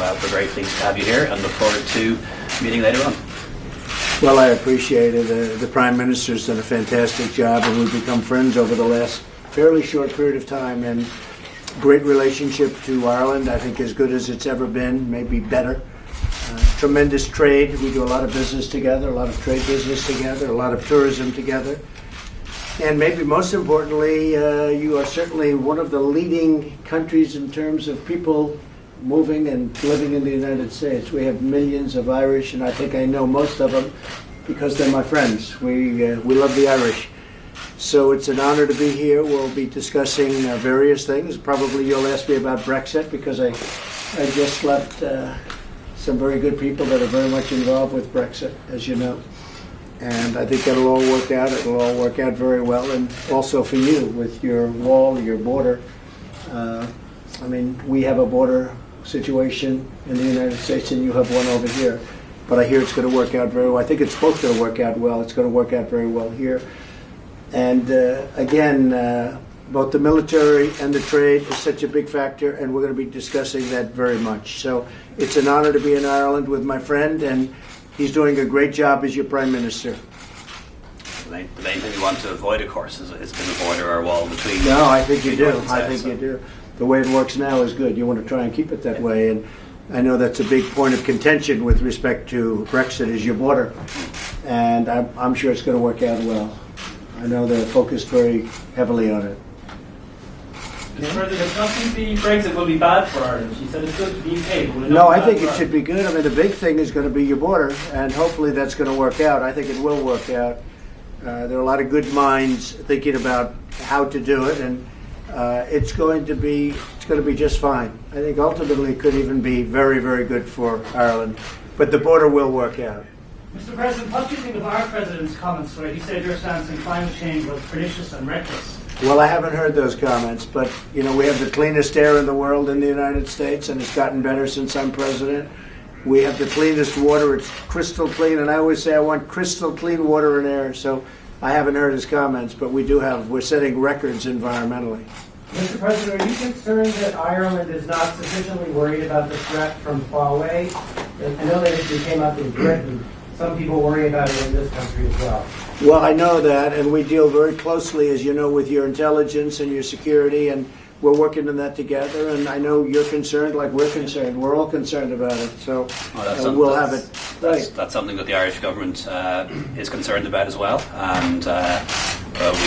we're very pleased to have you here and look forward to meeting later on. Well, I appreciate it. The Prime Minister's done a fantastic job, and we've become friends over the last fairly short period of time. And great relationship to Ireland, I think as good as it's ever been, maybe better. Tremendous trade. We do a lot of business together, a lot of trade business together, a lot of tourism together. And maybe most importantly, you are certainly one of the leading countries in terms of people moving and living in the United States. We have millions of Irish, and I think I know most of them because they're my friends. We love the Irish. So it's an honor to be here. We'll be discussing various things. Probably you'll ask me about Brexit because I just left some very good people that are very much involved with Brexit, as you know. And I think that'll all work out. It'll all work out very well. And also for you, with your wall, your border. I mean, we have a border situation in the United States, and you have one over here. But I hear it's going to work out very well. I think it's both going to work out well. It's going to work out very well here. And again, both the military and the trade is such a big factor, and we're going to be discussing that very much. So it's an honor to be in Ireland with my friend, and he's doing a great job as your Prime Minister. The main thing you want to avoid, of course, is to avoid our wall between. No, I think you do. I think you do. The way it works now is good. You want to try and keep it that way. And I know that's a big point of contention with respect to Brexit is your border. And I'm sure it's going to work out well. I know they're focused very heavily on it. Does not be Brexit will be bad for Ireland? She said it's good for the UK. No, I think it should be good. I mean, the big thing is going to be your border, and hopefully that's going to work out. I think it will work out. There are a lot of good minds thinking about how to do it, and it's going to be just fine. I think ultimately it could even be very, very good for Ireland, but the border will work out. Mr. President, what do you think of our President's comments where he said your stance on climate change was pernicious and reckless? Well, I haven't heard those comments, but, you know, we have the cleanest air in the world in the United States, and it's gotten better since I'm President. We have the cleanest water. It's crystal clean, and I always say I want crystal clean water and air, so I haven't heard his comments, but we're setting records environmentally. Mr. President, are you concerned that Ireland is not sufficiently worried about the threat from Huawei? I know that it came up in Britain. Some people worry about it in this country as well. Well, I know that, and we deal very closely, as you know, with your intelligence and your security, and we're working on that together, and I know you're concerned like we're concerned. We're all concerned about it, so we'll have it. That's something that the Irish government is concerned about as well, and we've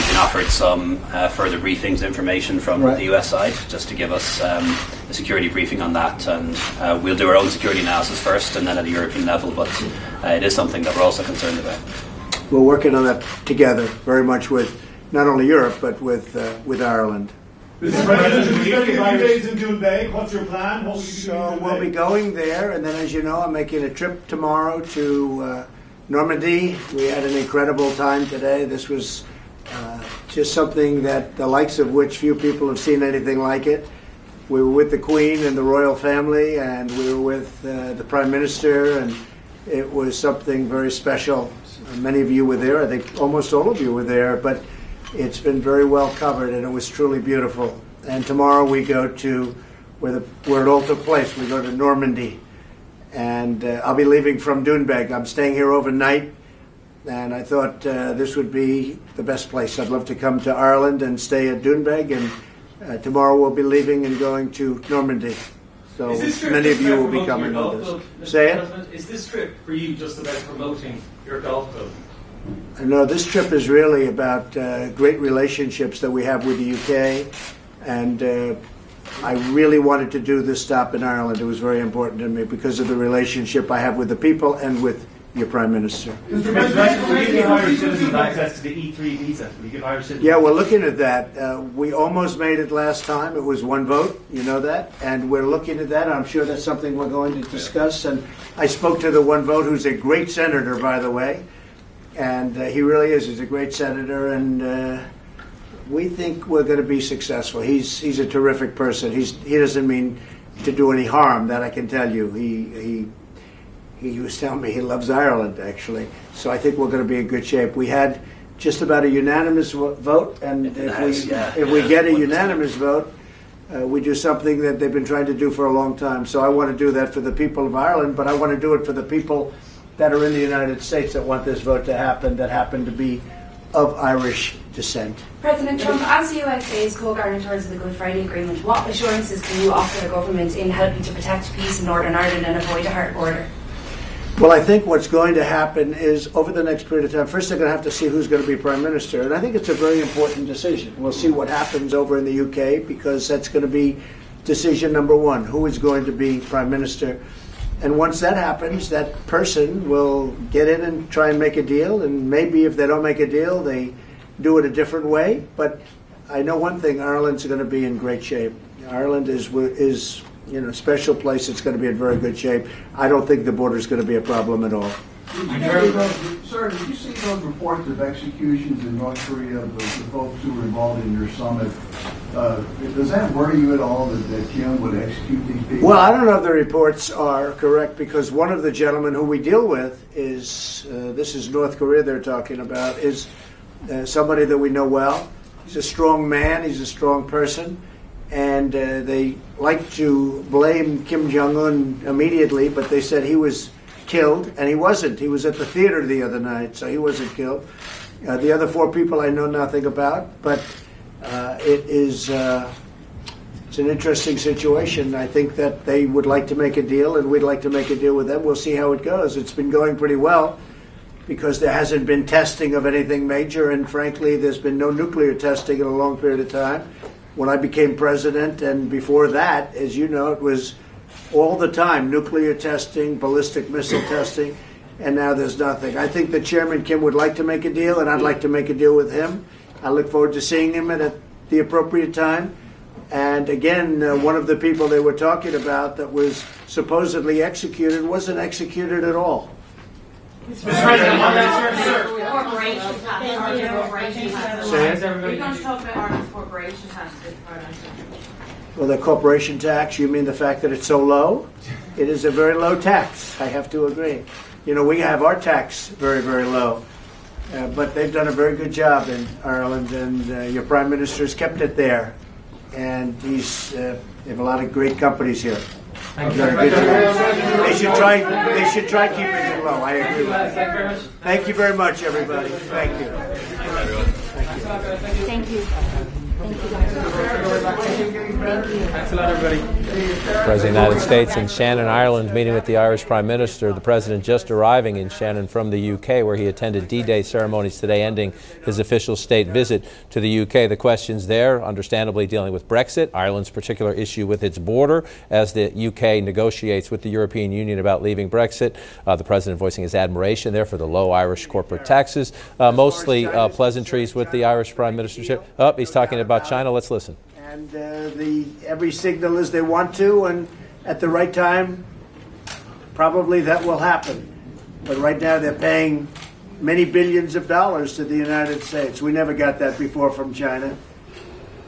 been offered some further briefings, information from the U.S. side, just to give us a security briefing on that, and we'll do our own security analysis first and then at a European level, but it is something that we're also concerned about. We're working on that together, very much with not only Europe, but with Ireland. Mr. President, we're spending 2 days in Doonbeg. What's your plan? So we'll be going there, and then, as you know, I'm making a trip tomorrow to Normandy. We had an incredible time today. This was just something that the likes of which few people have seen anything like it. We were with the Queen and the royal family, and we were with the Prime Minister, and it was something very special. Many of you were there. I think almost all of you were there, but it's been very well covered, and it was truly beautiful. And tomorrow we go to where it all took place. We go to Normandy, and I'll be leaving from Doonbeg. I'm staying here overnight, and I thought this would be the best place. I'd love to come to Ireland and stay at Doonbeg, and tomorrow we'll be leaving and going to Normandy. So many of you will be coming with us. Say it? Is this trip for you just about promoting your golf club? No, this trip is really about great relationships that we have with the UK, and I really wanted to do this stop in Ireland. It was very important to me because of the relationship I have with the people and with your Prime Minister. Mr. President, will you give Irish citizens access to the E3 visa? Will you give Irish citizens? Yeah, we're looking at that. We almost made it last time. It was one vote, you know that, and we're looking at that. I'm sure that's something we're going to discuss, and I spoke to the one vote, who's a great senator, by the way. And he really is. He's a great senator, and we think we're going to be successful. He's a terrific person. He doesn't mean to do any harm, that I can tell you. He was telling me he loves Ireland, actually. So I think we're going to be in good shape. We had just about a unanimous vote, and if we get a unanimous vote, which is something that they've been trying to do for a long time. So I want to do that for the people of Ireland, but I want to do it for the people that are in the United States that want this vote to happen, that happen to be of Irish descent. President Trump, as the US is co-guarantors of the Good Friday Agreement, what assurances can you offer the government in helping to protect peace in Northern Ireland and avoid a hard border? Well, I think what's going to happen is, over the next period of time, first they're going to have to see who's going to be Prime Minister. And I think it's a very important decision. We'll see what happens over in the UK, because that's going to be decision number one, who is going to be Prime Minister. And once that happens, that person will get in and try and make a deal. And maybe if they don't make a deal, they do it a different way. But I know one thing, Ireland's going to be in great shape. Ireland is you know, special place. It's going to be in very good shape. I don't think the border's going to be a problem at all. Sir, did you see those reports of executions in North Korea of the folks who were involved in your summit? Does that worry you at all that Kim would execute these people? Well, I don't know if the reports are correct, because one of the gentlemen who we deal with is, this is North Korea they're talking about, is somebody that we know well. He's a strong man. He's a strong person. And they like to blame Kim Jong-un immediately, but they said he was killed, and he wasn't. He was at the theater the other night, so he wasn't killed. The other four people I know nothing about, but it's an interesting situation. I think that they would like to make a deal, and we'd like to make a deal with them. We'll see how it goes. It's been going pretty well, because there hasn't been testing of anything major, and frankly, there's been no nuclear testing in a long period of time. When I became president, and before that, as you know, it was all the time nuclear testing, ballistic missile testing, and now there's nothing. I think that Chairman Kim would like to make a deal, and I'd like to make a deal with him. I look forward to seeing him at the appropriate time. And again, one of the people they were talking about that was supposedly executed wasn't executed at all. Mr. President, we're going to talk about Ireland's corporation tax. Well, the corporation tax, you mean the fact that it's so low? It is a very low tax, I have to agree. You know, we have our tax very, very low. But they've done a very good job in Ireland, and your Prime Minister's kept it there. And they have a lot of great companies here. They should try keeping it low. I agree with that. Thank you very much, everybody. Thank you. Thank you. Thanks a lot, everybody. President of the United States in Shannon, Ireland, meeting with the Irish Prime Minister. The President just arriving in Shannon from the UK, where he attended D-Day ceremonies today, ending his official state visit to the UK. The questions there, understandably, dealing with Brexit, Ireland's particular issue with its border as the UK negotiates with the European Union about leaving Brexit. The President voicing his admiration there for the low Irish corporate taxes. Mostly pleasantries with the Irish Prime Ministership. Oh, he's talking about China. Let's listen. And every signal is they want to, and at the right time, probably that will happen. But right now they're paying many billions of dollars to the United States. We never got that before from China,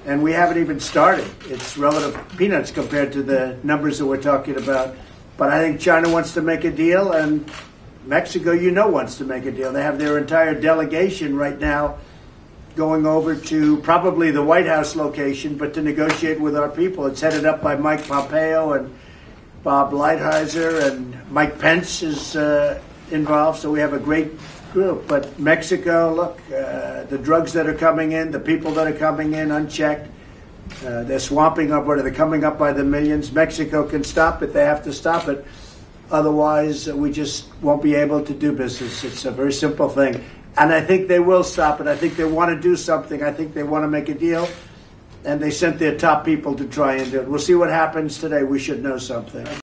and we haven't even started. It's relative peanuts compared to the numbers that we're talking about. But I think China wants to make a deal, and Mexico, you know, wants to make a deal. They have their entire delegation right now going over to probably the White House location, but to negotiate with our people. It's headed up by Mike Pompeo and Bob Lighthizer, and Mike Pence is involved, so we have a great group. But Mexico, look, the drugs that are coming in, the people that are coming in unchecked, they're swamping up, or they're coming up by the millions. Mexico can stop it. They have to stop it. Otherwise, we just won't be able to do business. It's a very simple thing. And I think they will stop it. I think they want to do something. I think they want to make a deal. And they sent their top people to try and do it. We'll see what happens today. We should know something.